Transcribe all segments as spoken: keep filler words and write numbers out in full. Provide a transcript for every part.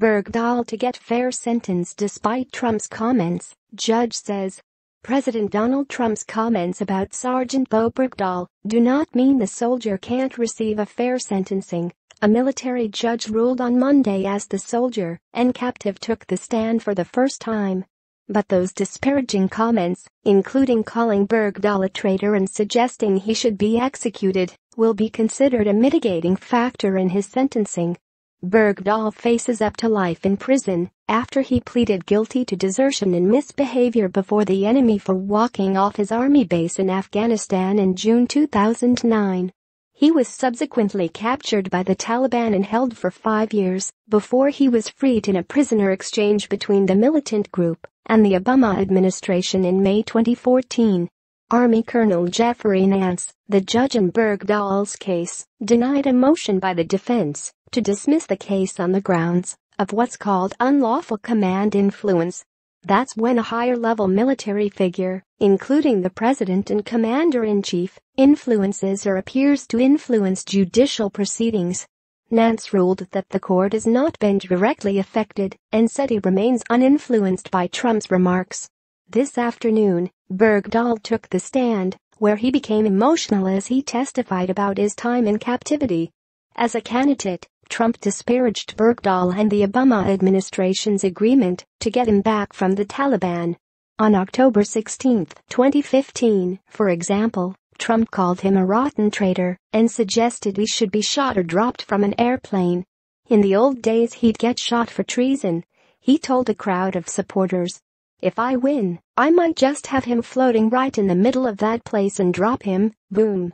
Bergdahl to get fair sentence despite Trump's comments, judge says. President Donald Trump's comments about Sergeant Bowe Bergdahl do not mean the soldier can't receive a fair sentencing, a military judge ruled on Monday as the soldier and captive took the stand for the first time. But those disparaging comments, including calling Bergdahl a traitor and suggesting he should be executed, will be considered a mitigating factor in his sentencing. Bergdahl faces up to life in prison after he pleaded guilty to desertion and misbehavior before the enemy for walking off his army base in Afghanistan in June two thousand nine. He was subsequently captured by the Taliban and held for five years before he was freed in a prisoner exchange between the militant group and the Obama administration in May twenty fourteen. Army Colonel Jeffrey Nance, the judge in Bergdahl's case, denied a motion by the defense to dismiss the case on the grounds of what's called unlawful command influence. That's when a higher-level military figure, including the president and commander-in-chief, influences or appears to influence judicial proceedings. Nance ruled that the court has not been directly affected and said he remains uninfluenced by Trump's remarks. This afternoon, Bergdahl took the stand, where he became emotional as he testified about his time in captivity. As a candidate, Trump disparaged Bergdahl and the Obama administration's agreement to get him back from the Taliban. On October sixteenth, twenty fifteen, for example, Trump called him a rotten traitor and suggested he should be shot or dropped from an airplane. In the old days he'd get shot for treason, he told a crowd of supporters. If I win, I might just have him floating right in the middle of that place and drop him, boom.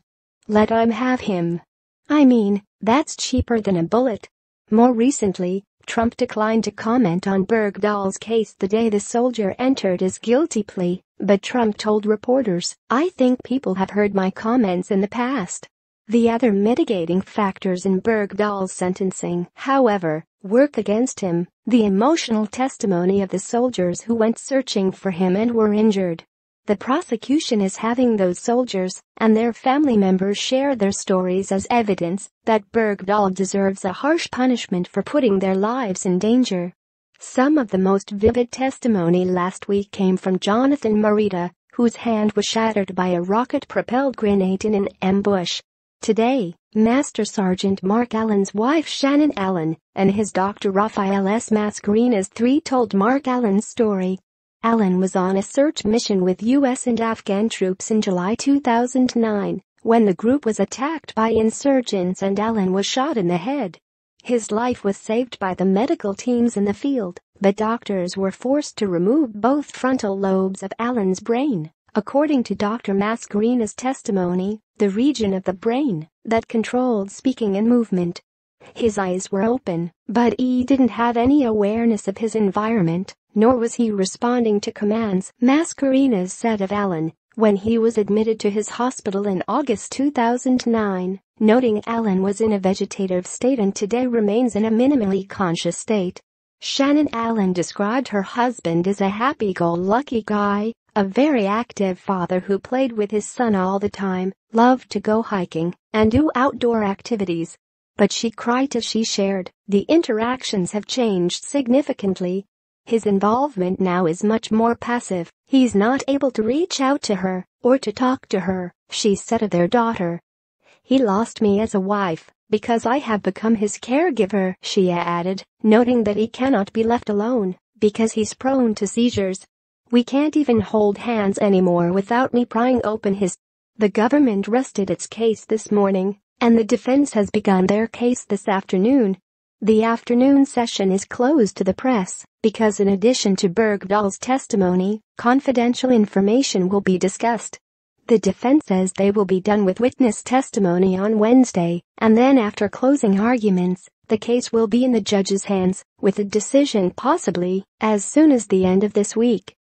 Let 'em have him. I mean, that's cheaper than a bullet. More recently, Trump declined to comment on Bergdahl's case the day the soldier entered his guilty plea, but Trump told reporters, I think people have heard my comments in the past. The other mitigating factors in Bergdahl's sentencing, however, work against him, the emotional testimony of the soldiers who went searching for him and were injured. The prosecution is having those soldiers and their family members share their stories as evidence that Bergdahl deserves a harsh punishment for putting their lives in danger. Some of the most vivid testimony last week came from Jonathan Marita, whose hand was shattered by a rocket-propelled grenade in an ambush. Today, Master Sergeant Mark Allen's wife Shannon Allen and his doctor Rafael S. Mascareñas the third told Mark Allen's story. Allen was on a search mission with U S and Afghan troops in July two thousand nine when the group was attacked by insurgents and Allen was shot in the head. His life was saved by the medical teams in the field, but doctors were forced to remove both frontal lobes of Allen's brain. According to Doctor Mascareñas' testimony, the region of the brain that controlled speaking and movement. His eyes were open, but he didn't have any awareness of his environment, nor was he responding to commands, Mascareñas said of Allen, when he was admitted to his hospital in August two thousand nine, noting Allen was in a vegetative state and today remains in a minimally conscious state. Shannon Allen described her husband as a happy-go-lucky guy, a very active father who played with his son all the time, loved to go hiking and do outdoor activities. But she cried as she shared, the interactions have changed significantly. His involvement now is much more passive, he's not able to reach out to her or to talk to her, she said of their daughter. He lost me as a wife, because I have become his caregiver, she added, noting that he cannot be left alone, because he's prone to seizures. We can't even hold hands anymore without me prying open his. The government rested its case this morning, and the defense has begun their case this afternoon. The afternoon session is closed to the press, because in addition to Bergdahl's testimony, confidential information will be discussed. The defense says they will be done with witness testimony on Wednesday, and then after closing arguments, the case will be in the judge's hands, with a decision possibly as soon as the end of this week.